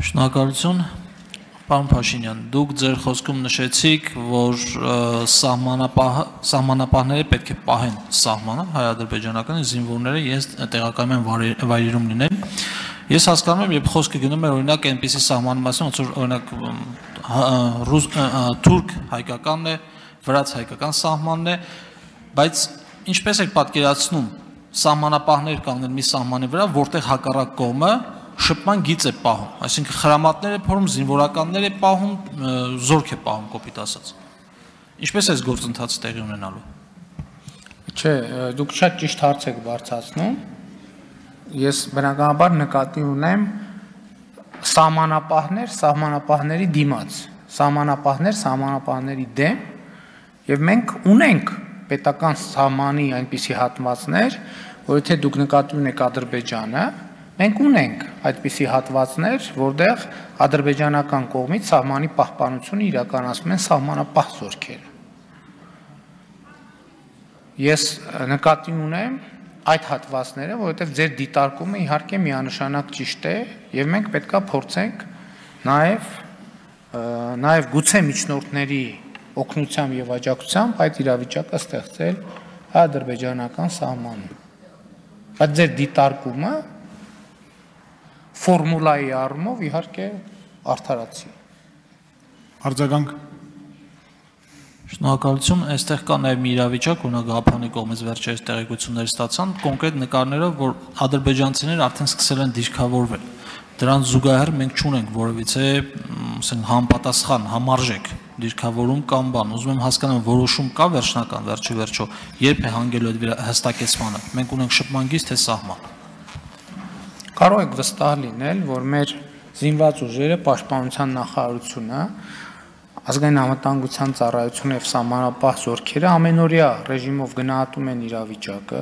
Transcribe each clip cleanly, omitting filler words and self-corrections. Շնորհակալություն, պարոն Փաշինյան, դուք ձեր խոսքում նշեցիք, որ սահմանապահները պետք է պահեն սահմանը, հայ-ադրբեջանական զինվորները, ես տեղակայում եմ վայրերում լինեմ։ Ես հասկանում եմ, երբ խոսքը գնում է օրինակ այնպիսի սահմանի մասին, ոնց որ օրինակ թուրք-հայկականն է, վրաց-հայկական սահմանն է, բայց ինչպես եք պատկերացնում, սահմանապահներ կանգնել մի սահմանի վրա, որտեղ հակառակ կողմը շփման գիծ է պահում, այսինքն խրամատներ է փորում, զինվորականներ է պահում, զորք է պահում կոպիտ ասած։ Ինչպես է այս գործընթացը տեղի ունենալու։ Չէ, դուք շատ ճիշտ հարց եք բարձրացնում։ Ես բնականաբար նկատի ունեմ սահմանապահներ, սահմանապահների դիմաց, սահմանապահներ, սահմանապահների դեմ, եւ մենք ունենք պետական սահմանի այնպիսի հատվածներ, որ եթե դուք նկատի ունեք Ադրբեջանը, մենք ունենք այդպիսի հատվածներ, որտեղ ադրբեջանական կողմից սահմանի պահպանությունը իրականացնում են սահմանապահ զորքերը։ Ես նկատի ունեմ այդ հատվածները, որովհետև ձեր դիտարկումը իհարկե միանշանակ ճիշտ է, եւ մենք պետքա փորձենք նաեւ գուցե միջնորդների օգնությամբ եւ աջակցությամբ այդ իրավիճակը ստեղծել ադրբեջանական սահմանում։ Բայց ձեր դիտարկումը ֆորմուլայի առումով իհարկե արդարացի։ Արձագանք։ Շնորհակալություն, այստեղ կա նաև մի իրավիճակ, որ Գաբանի կողմից վերջերս տեղեկություններ ստացան, կոնկրետ նկարներով, որ ադրբեջանցիները արդեն սկսել են դիրքավորվել։ Դրան զուգահեռ մենք չունենք որևիցե համապատասխան, համարժեք դիրքավորում կամ բան։ Ուզում եմ հասկանալ, որոշում կա վերջնական, վերջի վերջո, երբ է հանգելու այդ հստակեցմանը։ Մենք ունենք շփման գիծ, թե սահման։ Կարող եք վստահ լինել, որ մեր զինված ուժերը, պաշտպանության նախարարությունը, ազգային անվտանգության ծառայությունը եւ սահմանապահ զորքերը ամենօրյա ռեժիմով գնահատում են իրավիճակը։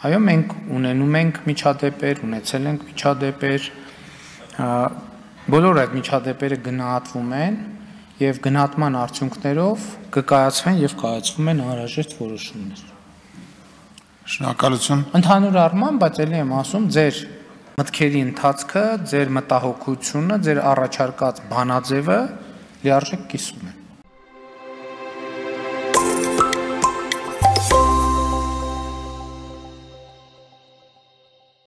Այո, մենք ունենում ենք միջադեպեր, ունեցել ենք միջադեպեր, բոլոր այդ միջադեպերը գնահատվում են եւ գնահատման արդյունքներով կկայացվեն եւ կայացվում են անհրաժեշտ որոշումներ։ Շնորհակալություն։ Ընդհանուր առմամբ, բայց ելի եմ ասում, ձեր մտքերի ընթացքը, ձեր մտահոգությունը, ձեր առաջարկած բանաձևը լիարժեք կիսում են։